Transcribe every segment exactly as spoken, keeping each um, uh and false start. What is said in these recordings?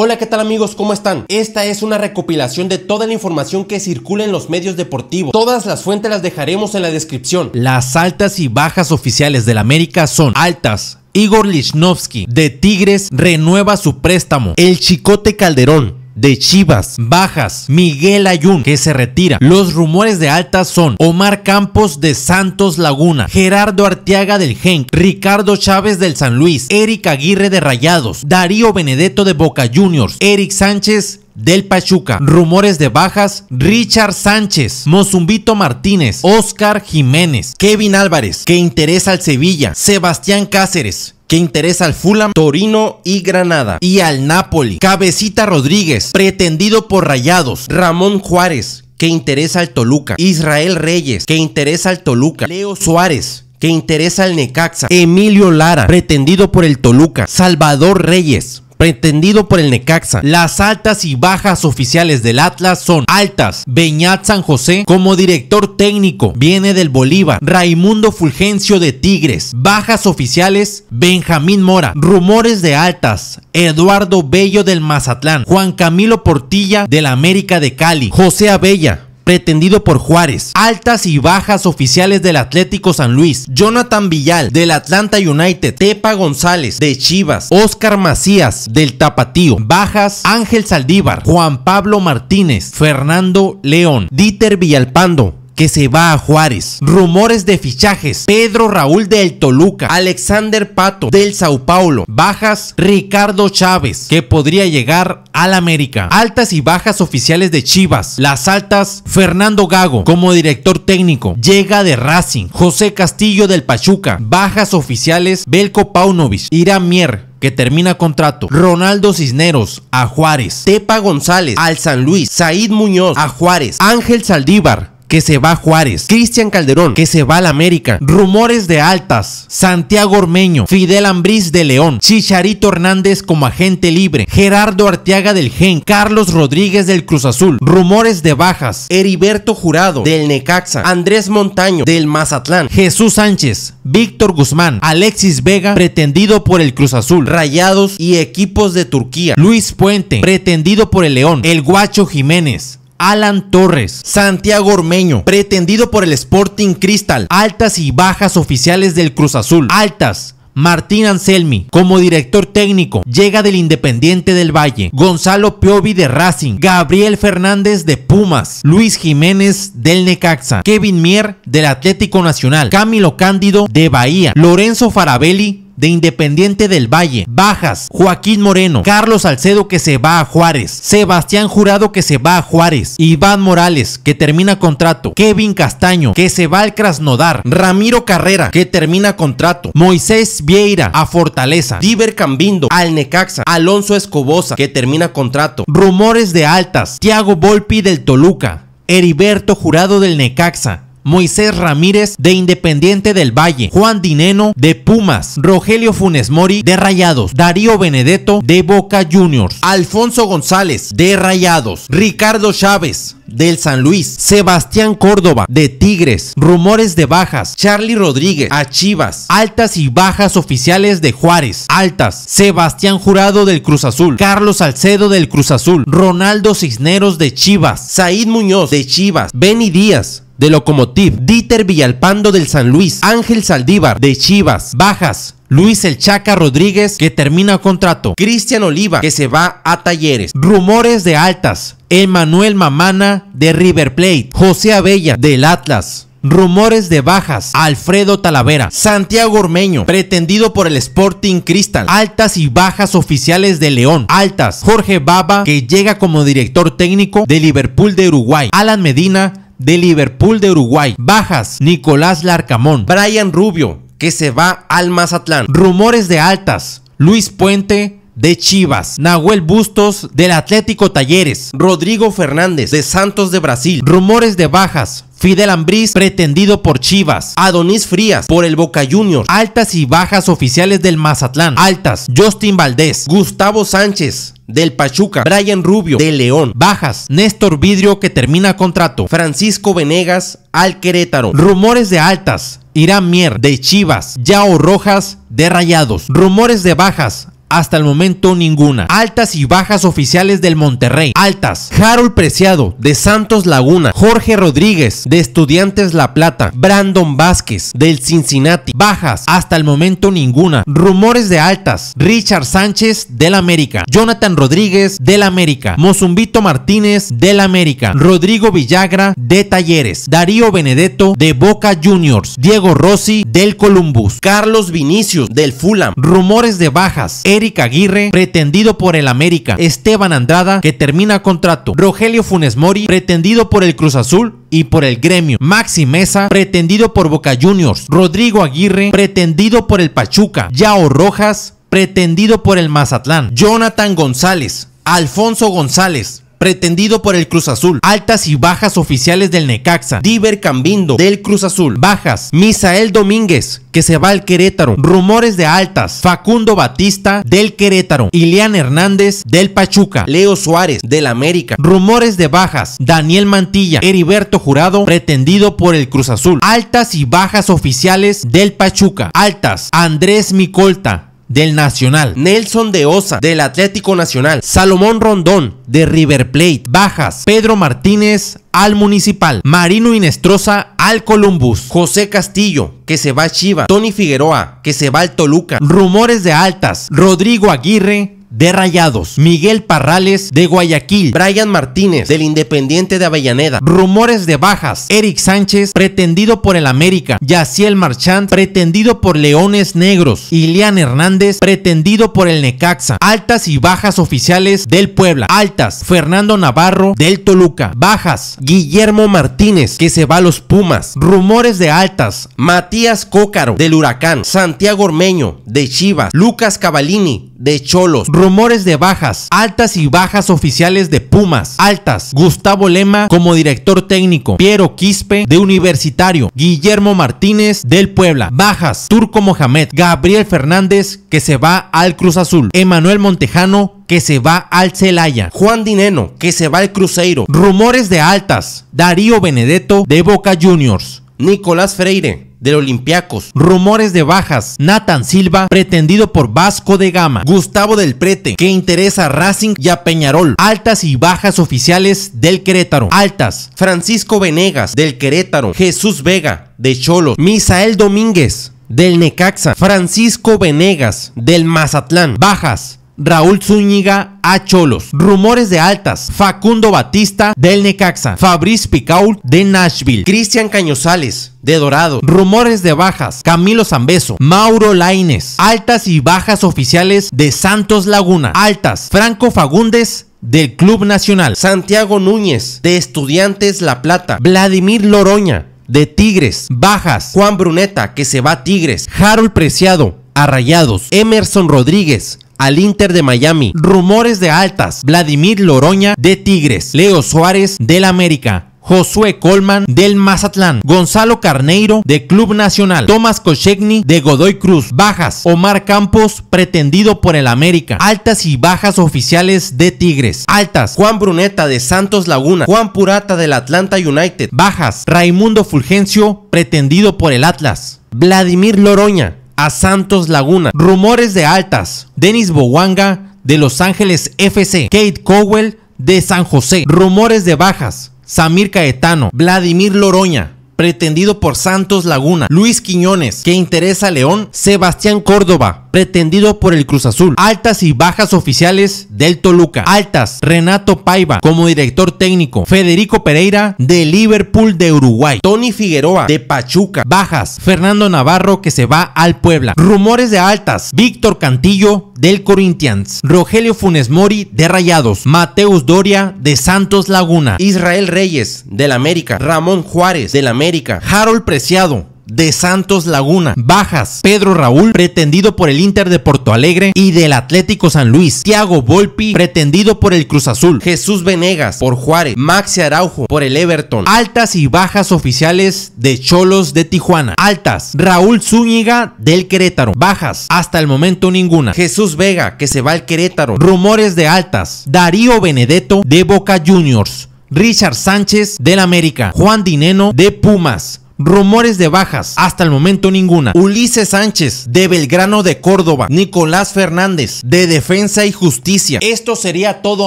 Hola, ¿qué tal amigos? ¿Cómo están? Esta es una recopilación de toda la información que circula en los medios deportivos. Todas las fuentes las dejaremos en la descripción. Las altas y bajas oficiales del América son altas. Igor Lichnovsky de Tigres renueva su préstamo. El Chicote Calderón de Chivas. Bajas, Miguel Ayun, que se retira. Los rumores de altas son Omar Campos de Santos Laguna, Gerardo Arteaga del Genk, Ricardo Chávez del San Luis, Erick Aguirre de Rayados, Darío Benedetto de Boca Juniors, Érick Sánchez del Pachuca. Rumores de bajas: Richard Sánchez, Mozumbito Martínez, Oscar Jiménez, Kevin Álvarez, que interesa al Sevilla, Sebastián Cáceres, que interesa al Fulham, Torino y Granada, y al Napoli. Cabecita Rodríguez, pretendido por Rayados. Ramón Juárez, que interesa al Toluca. Israel Reyes, que interesa al Toluca. Leo Suárez, que interesa al Necaxa. Emilio Lara, pretendido por el Toluca. Salvador Reyes, pretendido por el Necaxa. Las altas y bajas oficiales del Atlas son altas, Beñat San José como director técnico, viene del Bolívar. Raimundo Fulgencio de Tigres. Bajas oficiales, Benjamín Mora. Rumores de altas, Eduardo Bello del Mazatlán, Juan Camilo Portilla del América de Cali, José Abella, pretendido por Juárez. Altas y bajas oficiales del Atlético San Luis: Jonathan Villal del Atlanta United, Tepa González de Chivas, Óscar Macías del Tapatío. Bajas: Ángel Zaldívar, Juan Pablo Martínez, Fernando León, Dieter Villalpando, que se va a Juárez. Rumores de fichajes: Pedro Raúl del Toluca, Alexander Pato del Sao Paulo. Bajas: Ricardo Chávez, que podría llegar al América. Altas y bajas oficiales de Chivas. Las altas: Fernando Gago como director técnico, llega de Racing. José Castillo del Pachuca. Bajas oficiales: Belko Paunovic, Irán Mier, que termina contrato, Ronaldo Cisneros a Juárez, Tepa González al San Luis, Said Muñoz a Juárez, Ángel Zaldívar, que se va a Juárez, Cristian Calderón, que se va al América. Rumores de altas: Santiago Ormeño, Fidel Ambriz de León, Chicharito Hernández como agente libre, Gerardo Arteaga del Genk, Carlos Rodríguez del Cruz Azul. Rumores de bajas: Heriberto Jurado del Necaxa, Andrés Montaño del Mazatlán, Jesús Sánchez, Víctor Guzmán, Alexis Vega, pretendido por el Cruz Azul, Rayados y equipos de Turquía, Luis Puente, pretendido por el León, el Guacho Jiménez, Alan Torres. Santiago Ormeño, pretendido por el Sporting Cristal. Altas y bajas oficiales del Cruz Azul. Altas: Martín Anselmi como director técnico, llega del Independiente del Valle, Gonzalo Piovi de Racing, Gabriel Fernández de Pumas, Luis Jiménez del Necaxa, Kevin Mier del Atlético Nacional, Camilo Cándido de Bahía, Lorenzo Farabelli de Independiente del Valle. Bajas: Joaquín Moreno, Carlos Salcedo, que se va a Juárez, Sebastián Jurado, que se va a Juárez, Iván Morales, que termina contrato, Kevin Castaño, que se va al Krasnodar, Ramiro Carrera, que termina contrato, Moisés Vieira a Fortaleza, Diver Cambindo al Necaxa, Alonso Escobosa, que termina contrato. Rumores de altas: Thiago Volpi del Toluca, Heriberto Jurado del Necaxa, Moisés Ramírez de Independiente del Valle, Juan Dineno de Pumas, Rogelio Funes Mori de Rayados, Darío Benedetto de Boca Juniors, Alfonso González de Rayados, Ricardo Chávez del San Luis, Sebastián Córdoba de Tigres. Rumores de bajas: Charly Rodríguez a Chivas. Altas y bajas oficiales de Juárez. Altas: Sebastián Jurado del Cruz Azul, Carlos Salcedo del Cruz Azul, Ronaldo Cisneros de Chivas, Said Muñoz de Chivas, Benny Díaz de Lokomotiv, Dieter Villalpando del San Luis, Ángel Zaldívar de Chivas. Bajas: Luis El Chaca Rodríguez, que termina contrato, Cristian Oliva, que se va a Talleres. Rumores de altas: Emmanuel Mamana de River Plate, José Abella del Atlas. Rumores de bajas: Alfredo Talavera. Santiago Ormeño, pretendido por el Sporting Cristal. Altas y bajas oficiales de León. Altas: Jorge Baba, que llega como director técnico de Liverpool de Uruguay, Alan Medina de Liverpool de Uruguay. Bajas: Nicolás Larcamón, Brian Rubio, que se va al Mazatlán. Rumores de altas: Luis Puente de Chivas, Nahuel Bustos del Atlético Talleres, Rodrigo Fernández de Santos de Brasil. Rumores de bajas: Fidel Ambriz, pretendido por Chivas, Adonis Frías por el Boca Juniors. Altas y bajas oficiales del Mazatlán. Altas: Justin Valdés, Gustavo Sánchez del Pachuca, Brian Rubio de León. Bajas: Néstor Vidrio, que termina contrato, Francisco Venegas al Querétaro. Rumores de altas: Irán Mier de Chivas, Yao Rojas de Rayados. Rumores de bajas: Hasta el momento ninguna. Altas y bajas oficiales del Monterrey. Altas: Harold Preciado de Santos Laguna, Jorge Rodríguez de Estudiantes La Plata, Brandon Vázquez del Cincinnati. Bajas: hasta el momento ninguna. Rumores de altas: Richard Sánchez del América, Jonathan Rodríguez del América, Mozumbito Martínez del América, Rodrigo Villagra de Talleres, Darío Benedetto de Boca Juniors, Diego Rossi del Columbus, Carlos Vinicius del Fulham. Rumores de bajas: Erick Aguirre, pretendido por el América, Esteban Andrada, que termina contrato, Rogelio Funes Mori, pretendido por el Cruz Azul y por el Gremio, Maxi Mesa, pretendido por Boca Juniors, Rodrigo Aguirre, pretendido por el Pachuca, Yao Rojas, pretendido por el Mazatlán, Jonathan González, Alfonso González, pretendido por el Cruz Azul. Altas y bajas oficiales del Necaxa: Diver Cambindo del Cruz Azul. Bajas: Misael Domínguez, que se va al Querétaro. Rumores de altas: Facundo Batista del Querétaro, Ilian Hernández del Pachuca, Leo Suárez del América. Rumores de bajas: Daniel Mantilla, Heriberto Jurado, pretendido por el Cruz Azul. Altas y bajas oficiales del Pachuca. Altas: Andrés Micolta del Nacional, Nelson de Osa del Atlético Nacional, Salomón Rondón de River Plate. Bajas: Pedro Martínez al Municipal, Marino Inestrosa al Columbus, José Castillo, que se va a Chivas, Tony Figueroa, que se va al Toluca. Rumores de altas: Rodrigo Aguirre de Rayados, Miguel Parrales de Guayaquil, Brian Martínez del Independiente de Avellaneda. Rumores de bajas: Érick Sánchez, pretendido por el América, Yaciel Marchand, pretendido por Leones Negros, Ilian Hernández, pretendido por el Necaxa. Altas y bajas oficiales del Puebla. Altas: Fernando Navarro del Toluca. Bajas: Guillermo Martínez, que se va a los Pumas. Rumores de altas: Matías Cócaro del Huracán, Santiago Ormeño de Chivas, Lucas Cavallini de Cholos. Rumores de bajas: altas y bajas oficiales de Pumas. Altas: Gustavo Lema como director técnico, Piero Quispe de Universitario, Guillermo Martínez del Puebla. Bajas: Turco Mohamed, Gabriel Fernández, que se va al Cruz Azul, Emanuel Montejano, que se va al Celaya, Juan Dineno, que se va al Cruzeiro. Rumores de altas: Darío Benedetto de Boca Juniors, Nicolás Freire del Olympiacos. Rumores de bajas: Nathan Silva, pretendido por Vasco de Gama, Gustavo del Prete, que interesa a Racing y a Peñarol. Altas y bajas oficiales del Querétaro. Altas: Francisco Venegas del Querétaro, Jesús Vega de Cholos, Misael Domínguez del Necaxa, Francisco Venegas del Mazatlán. Bajas: Raúl Zúñiga a Cholos. Rumores de altas: Facundo Batista del Necaxa, Fabrice Picault de Nashville, Cristian Cañozales de Dorado. Rumores de bajas: Camilo Zambeso, Mauro Lainez. Altas y bajas oficiales de Santos Laguna. Altas: Franco Fagundes del Club Nacional, Santiago Núñez de Estudiantes La Plata, Vladimir Loroña de Tigres. Bajas: Juan Bruneta, que se va a Tigres, Harold Preciado a Rayados, Emerson Rodríguez al Inter de Miami. Rumores de altas: Vladimir Loroña de Tigres, Leo Suárez del América, Josué Colman del Mazatlán, Gonzalo Carneiro de Club Nacional, Tomás Kochegny de Godoy Cruz. Bajas: Omar Campos, pretendido por el América. Altas y bajas oficiales de Tigres. Altas: Juan Bruneta de Santos Laguna, Juan Purata del Atlanta United. Bajas: Raimundo Fulgencio, pretendido por el Atlas, Vladimir Loroña a Santos Laguna. Rumores de altas: Denis Bowanga de Los Ángeles F C, Kate Cowell de San José. Rumores de bajas: Samir Caetano, Vladimir Loroña, pretendido por Santos Laguna, Luis Quiñones, que interesa a León, Sebastián Córdoba, pretendido por el Cruz Azul. Altas y bajas oficiales del Toluca. Altas: Renato Paiva como director técnico, Federico Pereira de Liverpool de Uruguay, Tony Figueroa de Pachuca. Bajas: Fernando Navarro, que se va al Puebla. Rumores de altas: Víctor Cantillo del Corinthians, Rogelio Funes Mori de Rayados, Mateus Doria de Santos Laguna, Israel Reyes del América, Ramón Juárez del América, Harold Preciado de Santos Laguna. Bajas: Pedro Raúl, pretendido por el Inter de Porto Alegre y del Atlético San Luis, Thiago Volpi, pretendido por el Cruz Azul, Jesús Venegas por Juárez, Maxi Araujo por el Everton. Altas y bajas oficiales de Cholos de Tijuana. Altas: Raúl Zúñiga del Querétaro. Bajas: hasta el momento ninguna. Jesús Vega, que se va al Querétaro. Rumores de altas: Darío Benedetto de Boca Juniors, Richard Sánchez del América, Juan Dineno de Pumas, Rumores de bajas, hasta el momento ninguna. Ulises Sánchez, de Belgrano de Córdoba. Nicolás Fernández, de Defensa y Justicia. Esto sería todo,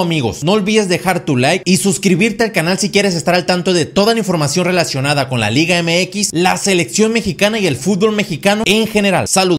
amigos. No olvides dejar tu like y suscribirte al canal si quieres estar al tanto de toda la información relacionada con la Liga M X, la selección mexicana y el fútbol mexicano en general. Salud.